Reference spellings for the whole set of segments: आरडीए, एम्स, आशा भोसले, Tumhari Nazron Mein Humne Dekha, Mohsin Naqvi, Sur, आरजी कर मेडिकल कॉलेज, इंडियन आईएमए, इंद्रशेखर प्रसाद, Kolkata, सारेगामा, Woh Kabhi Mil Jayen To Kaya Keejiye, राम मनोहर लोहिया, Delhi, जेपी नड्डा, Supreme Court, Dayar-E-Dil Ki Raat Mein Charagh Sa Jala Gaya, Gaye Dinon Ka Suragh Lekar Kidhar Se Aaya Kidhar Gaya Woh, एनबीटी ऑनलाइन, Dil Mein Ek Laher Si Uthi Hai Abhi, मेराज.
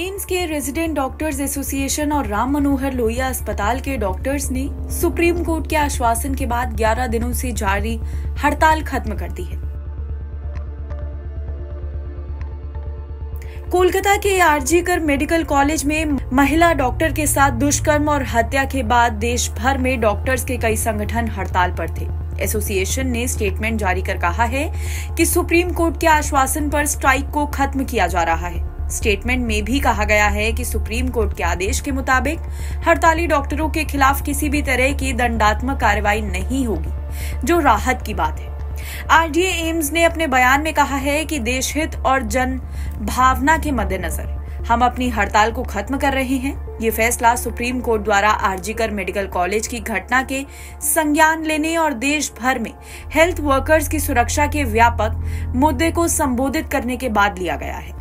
एम्स के resident doctors association और राम मनोहर लोहिया अस्पताल के डॉक्टर्स ने सुप्रीम कोर्ट के आश्वासन के बाद 11 दिनों से जारी हड़ताल खत्म कर दी है। कोलकाता के आरजी कर मेडिकल कॉलेज में महिला डॉक्टर के साथ दुष्कर्म और हत्या के बाद देश भर में डॉक्टर्स के कई संगठन हड़ताल पर थे। एसोसिएशन ने स्टेटमेंट जारी कर कहा है कि सुप्रीम कोर्ट के आश्वासन पर स्ट्राइक को खत्म किया जा रहा है। स्टेटमेंट में भी कहा गया है कि सुप्रीम कोर्ट के आदेश के मुताबिक हड़ताली डॉक्टरों के खिलाफ किसी भी तरह की दंडात्मक कार्रवाई नहीं होगी, जो राहत की बात है। आरडीए एम्स ने अपने बयान में कहा है कि देश हित और जन भावना के मद्देनजर हम अपनी हड़ताल को खत्म कर रहे हैं। ये फैसला सुप्रीम कोर्ट द्वारा आरजी कर मेडिकल कॉलेज की घटना के संज्ञान लेने और देश भर में हेल्थ वर्कर्स की सुरक्षा के व्यापक मुद्दे को संबोधित करने के बाद लिया गया है।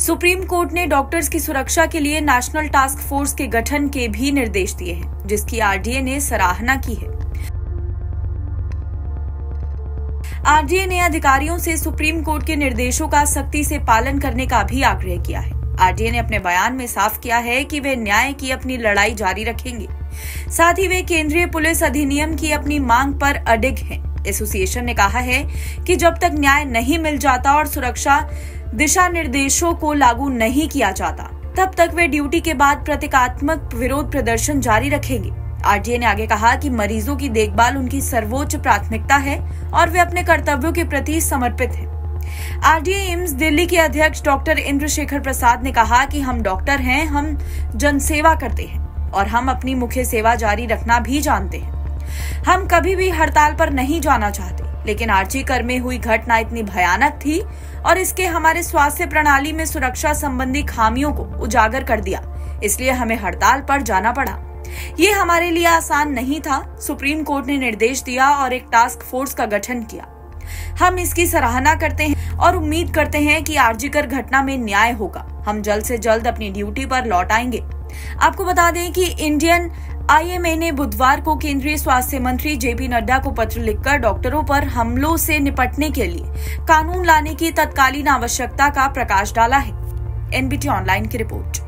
सुप्रीम कोर्ट ने डॉक्टर्स की सुरक्षा के लिए नेशनल टास्क फोर्स के गठन के भी निर्देश दिए हैं, जिसकी आरडीए ने सराहना की है। आरडीए ने अधिकारियों से सुप्रीम कोर्ट के निर्देशों का सख्ती से पालन करने का भी आग्रह किया है। आरडीए ने अपने बयान में साफ किया है कि वे न्याय की अपनी लड़ाई जारी रखेंगे, साथ ही वे केंद्रीय पुलिस अधिनियम की अपनी मांग पर अडिग हैं। एसोसिएशन ने कहा है कि जब तक न्याय नहीं मिल जाता और सुरक्षा दिशा निर्देशों को लागू नहीं किया जाता, तब तक वे ड्यूटी के बाद प्रतीकात्मक विरोध प्रदर्शन जारी रखेंगे। आरडीए ने आगे कहा कि मरीजों की देखभाल उनकी सर्वोच्च प्राथमिकता है और वे अपने कर्तव्यों के प्रति समर्पित हैं। आरडीए एम्स दिल्ली के अध्यक्ष डॉक्टर इंद्रशेखर प्रसाद ने कहा कि हम डॉक्टर हैं, हम जनसेवा करते हैं और हम अपनी मुख्य सेवा जारी रखना भी जानते हैं। हम कभी भी हड़ताल पर नहीं जाना चाहते, लेकिन आरजी कर में हुई घटना इतनी भयानक थी और इसके हमारे स्वास्थ्य प्रणाली में सुरक्षा संबंधी खामियों को उजागर कर दिया, इसलिए हमें हड़ताल पर जाना पड़ा। ये हमारे लिए आसान नहीं था। सुप्रीम कोर्ट ने निर्देश दिया और एक टास्क फोर्स का गठन किया। हम इसकी सराहना करते हैं और उम्मीद करते हैं कि आरजी कर घटना में न्याय होगा। हम जल्द से जल्द अपनी ड्यूटी पर लौट आएंगे। आपको बता दें कि इंडियन आईएमए ने बुधवार को केंद्रीय स्वास्थ्य मंत्री जेपी नड्डा को पत्र लिखकर डॉक्टरों पर हमलों से निपटने के लिए कानून लाने की तत्कालीन आवश्यकता का प्रकाश डाला है। एनबीटी ऑनलाइन की रिपोर्ट।